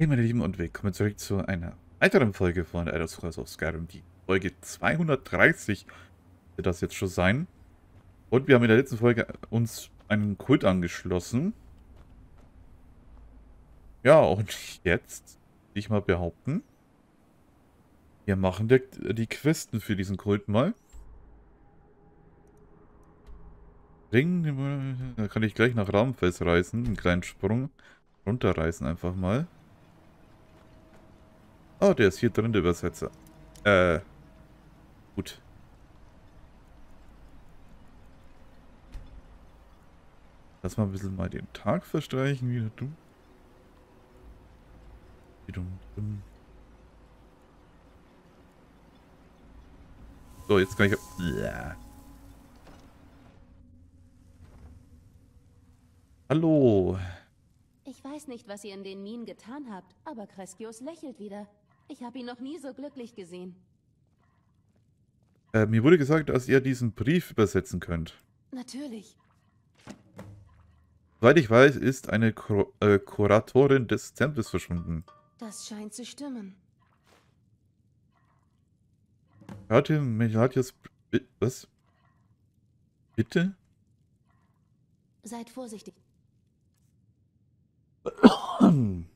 Hey meine Lieben und willkommen zurück zu einer weiteren Folge von Elder Scrolls of Skyrim, die Folge 230 wird das jetzt schon sein. Und wir haben in der letzten Folge uns einen Kult angeschlossen. Ja, und jetzt, will ich mal behaupten, wir machen die Questen für diesen Kult mal. Da kann ich gleich nach Rahmenfels reisen, einen kleinen Sprung runterreißen einfach mal. Oh, der ist hier drin, der Übersetzer. Gut. Lass mal ein bisschen mal den Tag verstreichen, wieder du. So, jetzt kann ich... Ja. Hallo. Ich weiß nicht, was ihr in den Minen getan habt, aber Crescius lächelt wieder. Ich habe ihn noch nie so glücklich gesehen. Mir wurde gesagt, dass ihr diesen Brief übersetzen könnt. Natürlich. Soweit ich weiß, ist eine Kuratorin des Tempels verschwunden. Das scheint zu stimmen. Hörte Melatius... Was? Bitte? Seid vorsichtig. Bin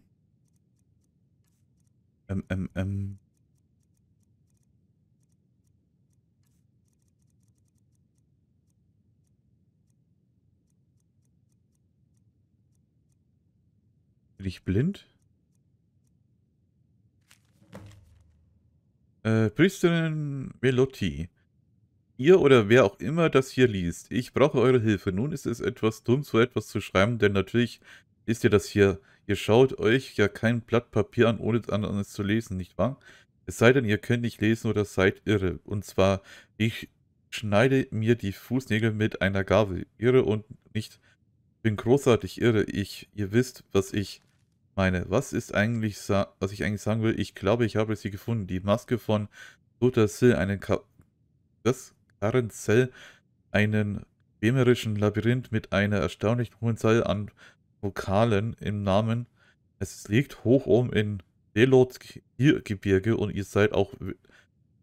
ich blind? Priesterin Mehlotti. Ihr oder wer auch immer das hier liest, ich brauche eure Hilfe. Nun ist es etwas dumm, so etwas zu schreiben, denn natürlich ist ihr das hier. Ihr schaut euch ja kein Blatt Papier an, ohne es zu lesen, nicht wahr? Es sei denn, ihr könnt nicht lesen oder seid irre. Und zwar, ich schneide mir die Fußnägel mit einer Gabel. Irre und nicht... Bin großartig irre. Ihr wisst, was ich meine. Was ich eigentlich sagen will? Ich glaube, ich habe sie gefunden. Die Maske von Sotasil, einen schwärmerischen Labyrinth mit einer erstaunlich hohen Zahl an Vokalen im Namen. Es liegt hoch oben in Lelot-Gebirge und ihr seid auch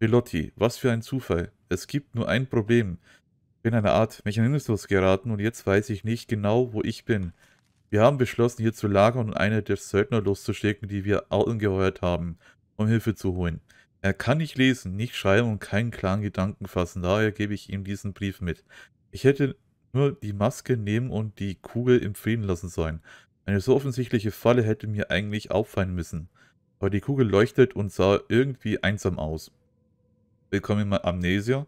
Mehlotti. Was für ein Zufall. Es gibt nur ein Problem. Ich bin in eine Art Mechanismus geraten und jetzt weiß ich nicht genau, wo ich bin. Wir haben beschlossen, hier zu lagern und eine der Söldner loszuschicken, die wir angeheuert haben, um Hilfe zu holen. Er kann nicht lesen, nicht schreiben und keinen klaren Gedanken fassen, daher gebe ich ihm diesen Brief mit. Ich hätte nur die Maske nehmen und die Kugel im Frieden lassen sollen. Eine so offensichtliche Falle hätte mir eigentlich auffallen müssen. Aber die Kugel leuchtet und sah irgendwie einsam aus. Willkommen in meiner Amnesia.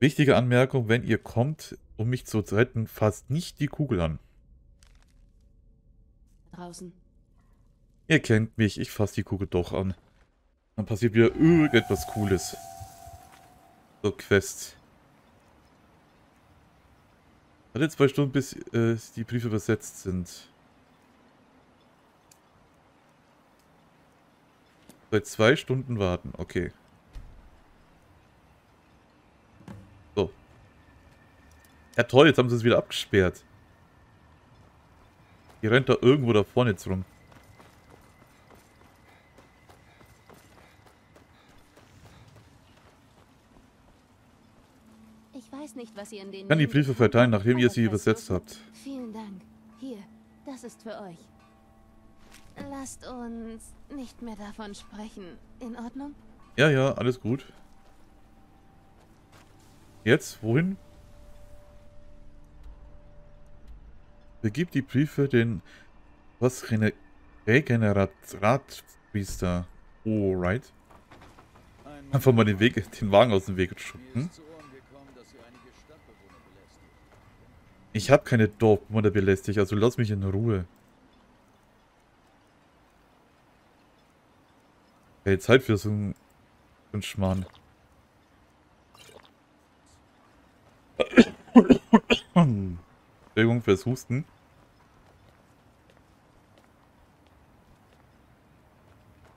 Wichtige Anmerkung, wenn ihr kommt, um mich zu retten, fasst nicht die Kugel an. Draußen. Ihr kennt mich, ich fasse die Kugel doch an. Dann passiert wieder irgendetwas Cooles. So, Quest. Warte 2 Stunden, bis die Briefe übersetzt sind. Seit 2 Stunden warten, okay. So. Ja toll, jetzt haben sie es wieder abgesperrt. Die rennt da irgendwo da vorne jetzt rum. Nicht, was ihr in den... Kann die Briefe verteilen, nachdem ihr sie übersetzt habt. Vielen Dank. Hier, das ist für euch. Lasst uns nicht mehr davon sprechen. In Ordnung? Ja, ja, alles gut. Jetzt, wohin? Begibt die Briefe den Regeneratratpriester. Alright. Einfach mal den Wagen aus dem Weg schuppen. Ich habe keine Dorfbewohner belästigt, also lass mich in Ruhe. Hey, Zeit für so einen Schmarrn. Entschuldigung fürs Husten.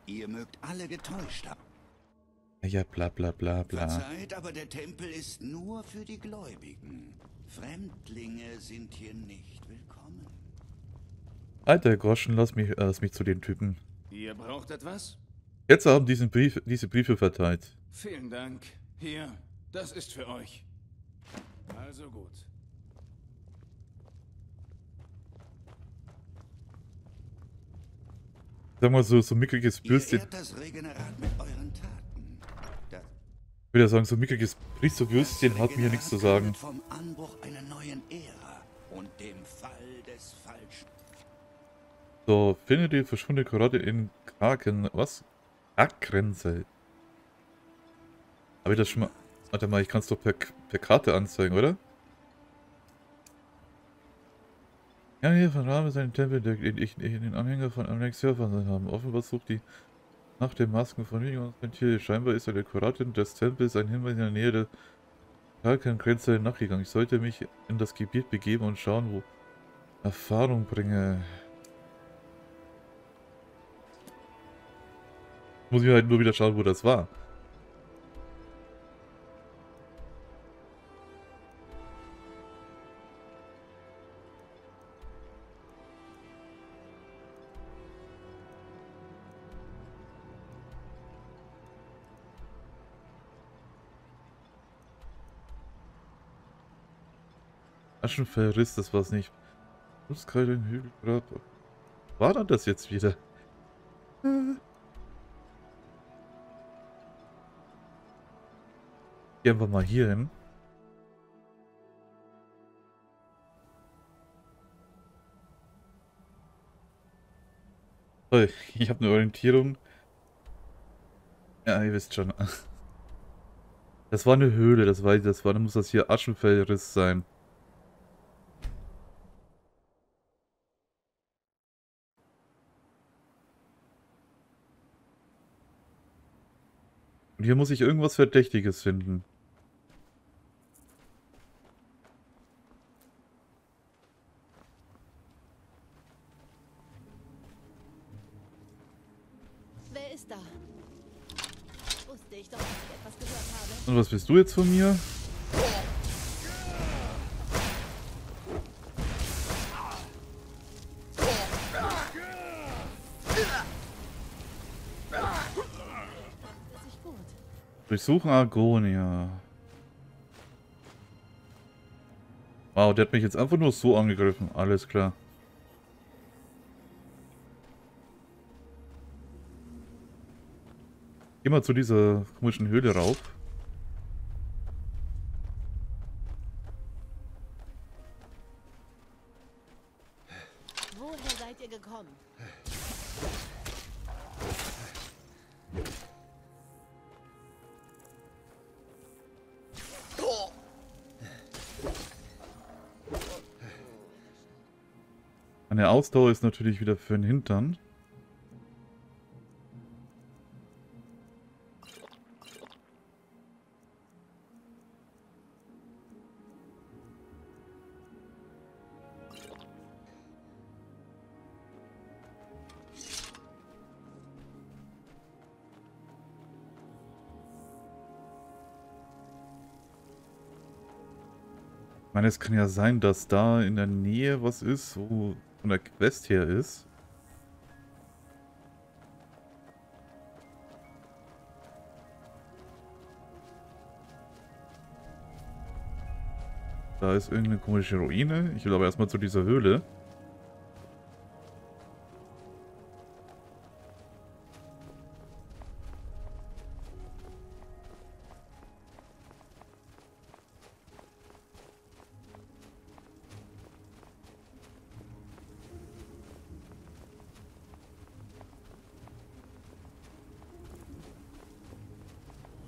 Ihr mögt alle getäuscht haben. Ja, bla bla bla bla. Verzeiht, aber der Tempel ist nur für die Gläubigen. Fremdlinge sind hier nicht willkommen. Alter Groschen, lass mich zu den Typen. Ihr braucht etwas? Ketzer haben diese Briefe verteilt. Vielen Dank. Hier, das ist für euch. Also gut. Sag mal, so mickriges Bürstchen. Das Regenerat mit euren Taten. Ich würde ja sagen, so mickriges Priesterbürstchen hat mir hier nichts zu sagen. Vom Anbruch einer neuen Ära und dem Fall des Falschen. So, findet ihr verschwundene Karotte in Kraken. Was? Krakenfeld. Habe ich das schon mal. Warte mal, ich kann es doch per Karte anzeigen, oder? Ja, hier von Rahmen seinen Tempel, der in den Anhänger von Amnex Hörfern haben. Offenbar sucht die nach den Masken von Vigilance. Scheinbar ist der Kuratin des Tempels ein Hinweis in der Nähe der Krakenfeld nachgegangen. Ich sollte mich in das Gebiet begeben und schauen, wo Erfahrung bringe. Muss ich halt nur wieder schauen, wo das war. Aschenverriss, das war's nicht. Muss gerade den Hügel grab. War dann das jetzt wieder? Gehen wir mal hier hin. Oh, ich habe eine Orientierung. Ja, ihr wisst schon. Das war eine Höhle, das weiß ich, das war. Dann muss das hier Aschenfeldriss sein. Und hier muss ich irgendwas Verdächtiges finden. Und was willst du jetzt von mir? Durchsuchen Argonia. Wow, der hat mich jetzt einfach nur so angegriffen. Alles klar. Geh mal zu dieser komischen Höhle rauf. Eine Ausdauer ist natürlich wieder für den Hintern. Ich meine, es kann ja sein, dass da in der Nähe was ist, wo von der Quest her ist. Da ist irgendeine komische Ruine. Ich will aber erstmal zu dieser Höhle.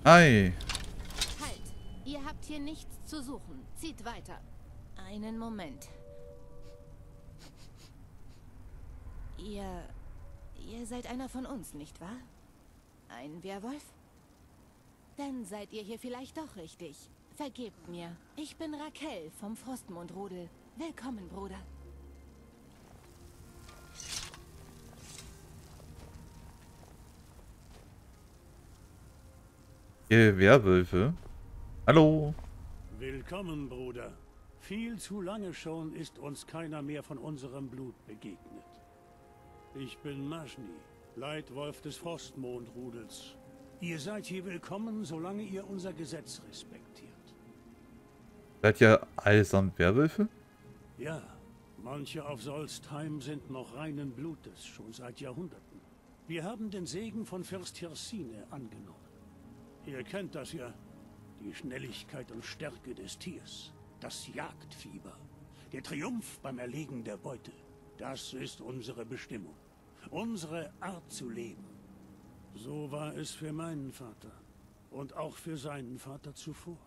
Hi. Halt, ihr habt hier nichts zu suchen. Zieht weiter. Einen Moment. Ihr seid einer von uns, nicht wahr? Ein Werwolf? Dann seid ihr hier vielleicht doch richtig. Vergebt mir. Ich bin Raquel vom Frostmondrudel. Willkommen, Bruder. Werwölfe. Hallo. Willkommen, Bruder. Viel zu lange schon ist uns keiner mehr von unserem Blut begegnet. Ich bin Majni, Leitwolf des Frostmondrudels. Ihr seid hier willkommen, solange ihr unser Gesetz respektiert. Seid ihr allesamt Werwölfe? Ja, manche auf Solstheim sind noch reinen Blutes, schon seit Jahrhunderten. Wir haben den Segen von Fürst Hirsine angenommen. Ihr kennt das ja, die Schnelligkeit und Stärke des Tiers, das Jagdfieber, der Triumph beim Erlegen der Beute. Das ist unsere Bestimmung, unsere Art zu leben. So war es für meinen Vater und auch für seinen Vater zuvor.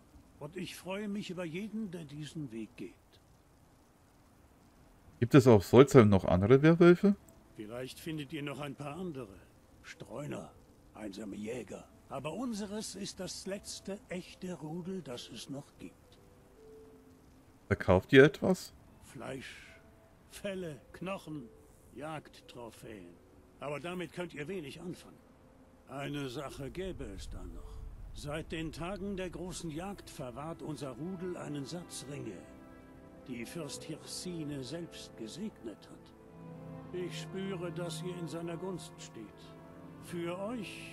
Und ich freue mich über jeden, der diesen Weg geht. Gibt es auf Solstheim noch andere Werwölfe? Vielleicht findet ihr noch ein paar andere. Streuner, einsame Jäger. Aber unseres ist das letzte echte Rudel, das es noch gibt. Verkauft ihr etwas? Fleisch, Felle, Knochen, Jagdtrophäen. Aber damit könnt ihr wenig anfangen. Eine Sache gäbe es da noch. Seit den Tagen der großen Jagd verwahrt unser Rudel einen Satz Ringe, die Fürst Hirsine selbst gesegnet hat. Ich spüre, dass ihr in seiner Gunst steht. Für euch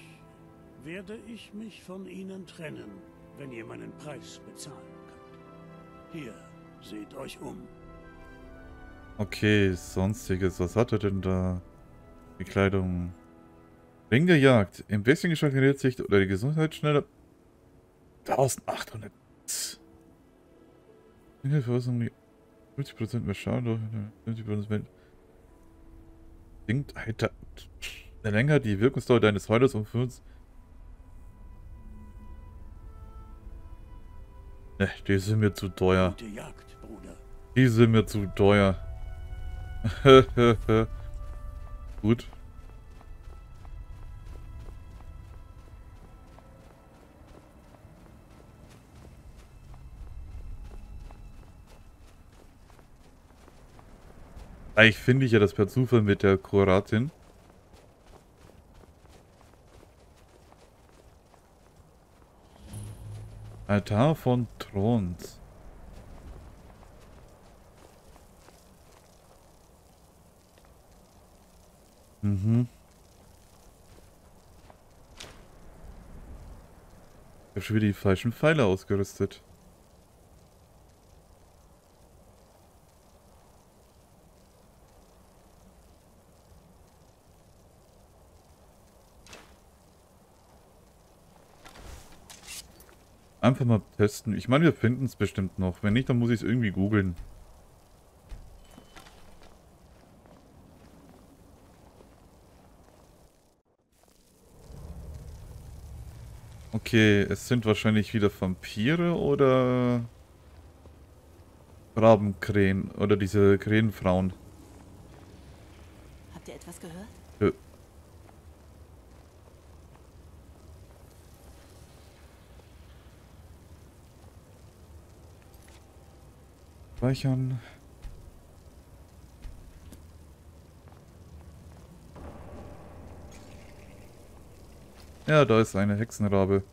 werde ich mich von ihnen trennen, wenn ihr meinen Preis bezahlen könnt. Hier, seht euch um. Okay, sonstiges. Was hat er denn da? Die Kleidung. Ring der Jagd. Im Wechselgeschmack generiert sich oder die Gesundheit schneller. 1800. In der Verwaltung 50% mehr Schaden durch 50% sinkt heiter. Länger die Wirkungsdauer deines Heilers um 5. Ne, die sind mir zu teuer. Die sind mir zu teuer. Gut. Eigentlich finde ich ja das per Zufall mit der Kroatin. Altar von Throns. Mhm. Ich habe schon wieder die falschen Pfeile ausgerüstet. Einfach mal testen. Ich meine, wir finden es bestimmt noch. Wenn nicht, dann muss ich es irgendwie googeln. Okay, es sind wahrscheinlich wieder Vampire oder Rabenkrähen oder diese Krähenfrauen. Habt ihr etwas gehört? Ja. Speichern. Ja, da ist eine Hexenrabe.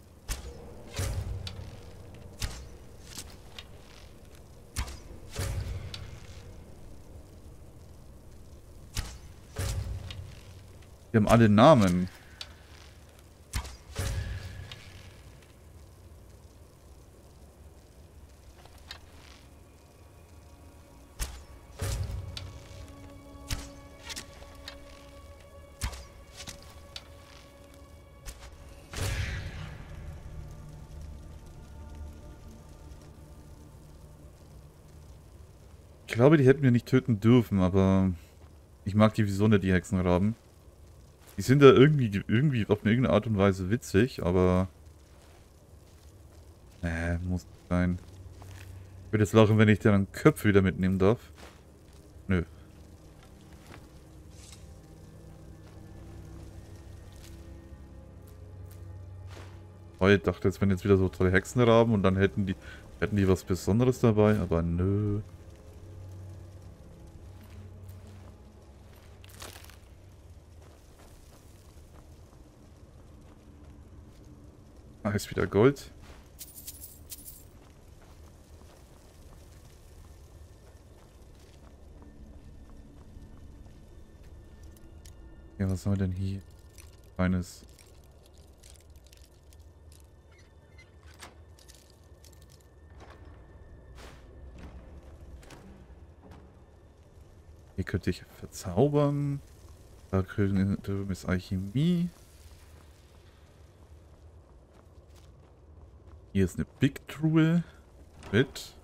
Die haben alle Namen. Ich glaube, die hätten wir nicht töten dürfen, aber ich mag die Vision, die Hexenraben. Die sind da irgendwie auf eine irgendeine Art und Weise witzig, aber muss sein. Ich würde jetzt lachen, wenn ich deren Köpfe wieder mitnehmen darf. Nö. Oh, ich dachte, jetzt wären jetzt wieder so tolle Hexenraben und dann hätten die was Besonderes dabei, aber nö. Ist wieder Gold. Ja, was haben wir denn hier? kleines... Hier könnte ich verzaubern. Da drüben ist Alchemie. Hier ist eine Big Truhe mit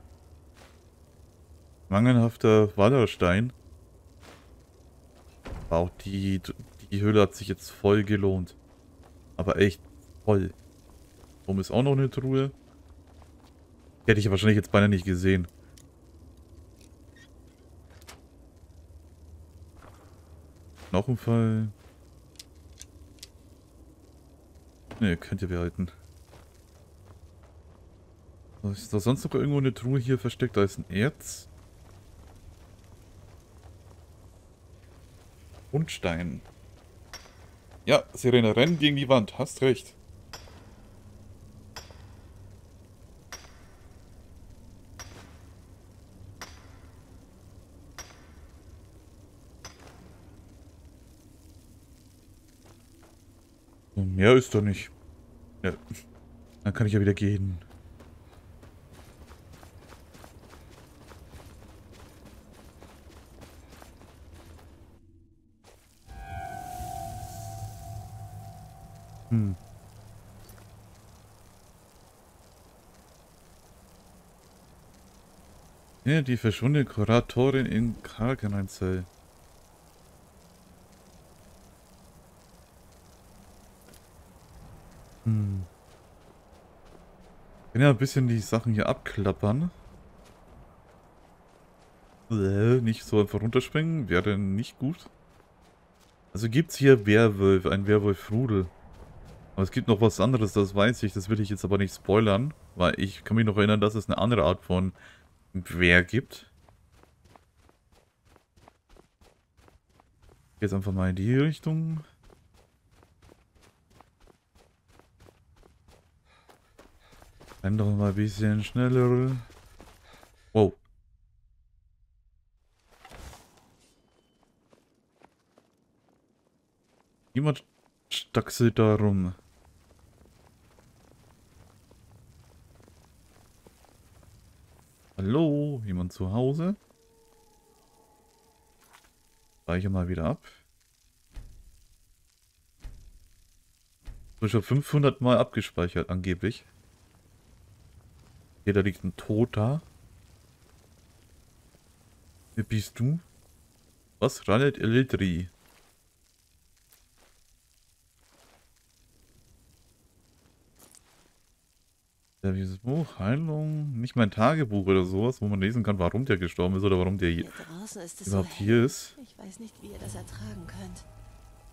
mangelhafter Wallerstein. Auch die Höhle hat sich jetzt voll gelohnt. Aber echt voll. Oben ist auch noch eine Truhe. Die hätte ich wahrscheinlich jetzt beinahe nicht gesehen. Noch ein Fall. Ne, könnt ihr behalten. Ist da sonst noch irgendwo eine Truhe hier versteckt? Da ist ein Erz. Und Stein. Ja, Sirene, renn gegen die Wand. Hast recht. Und mehr ist doch nicht. Ja. Dann kann ich ja wieder gehen. Ja, die verschwundene Kuratorin in Kargumez. Ich kann ja ein bisschen die Sachen hier abklappern. Nicht so einfach runterspringen, wäre nicht gut. Also gibt es hier Werwölfe, ein Werwolf-Rudel. Aber es gibt noch was anderes, das weiß ich. Das will ich jetzt aber nicht spoilern, weil ich kann mich noch erinnern, dass es eine andere Art von Wer gibt. Jetzt einfach mal in die Richtung. Dann doch mal ein bisschen schneller. Wow. Jemand stachselt da rum. Hallo, jemand zu Hause? Speichere mal wieder ab. Ich habe 500 Mal abgespeichert, angeblich. Hier, da liegt ein Toter. Wer bist du? Was? Ranet Elitri. Ja, dieses Buch, Heilung, nicht mein Tagebuch oder sowas, wo man lesen kann, warum der gestorben ist oder warum der hier überhaupt hier ist. Ich weiß nicht, wie ihr das ertragen könnt.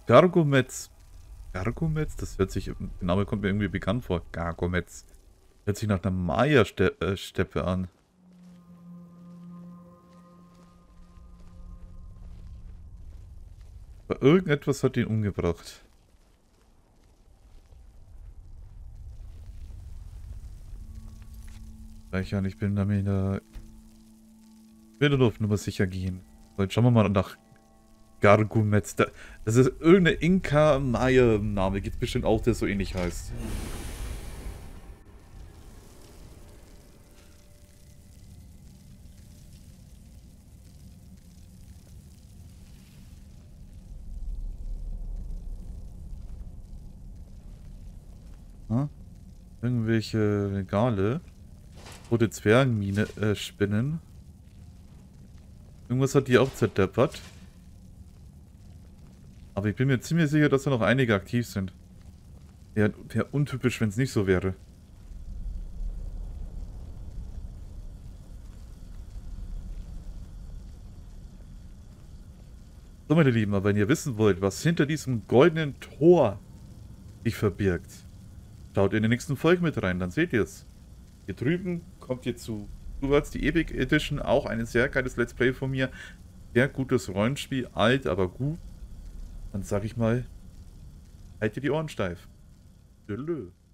Kargumez. Kargumez? Das hört sich, der Name kommt mir irgendwie bekannt vor. Kargumez. Hört sich nach einer Maya-Steppe an. Aber irgendetwas hat ihn umgebracht. Ich bin damit in der Luft, nur mal sicher gehen. So, jetzt schauen wir mal nach Kargumez. Das ist irgendein Inka-Maya-Name. Gibt es bestimmt auch, der so ähnlich heißt. Hm? Irgendwelche Regale. Rote Zwergenmine, Spinnen. Irgendwas hat die auch zerdeppert. Aber ich bin mir ziemlich sicher, dass da noch einige aktiv sind. Wäre untypisch, wenn es nicht so wäre. So, meine Lieben, aber wenn ihr wissen wollt, was hinter diesem goldenen Tor sich verbirgt, schaut in den nächsten Folge mit rein, dann seht ihr es. Hier drüben kommt ihr zu Two Worlds, die Epic Edition, auch ein sehr geiles Let's Play von mir. Sehr gutes Rollenspiel, alt, aber gut. Dann sag ich mal, haltet die Ohren steif. Tschüss.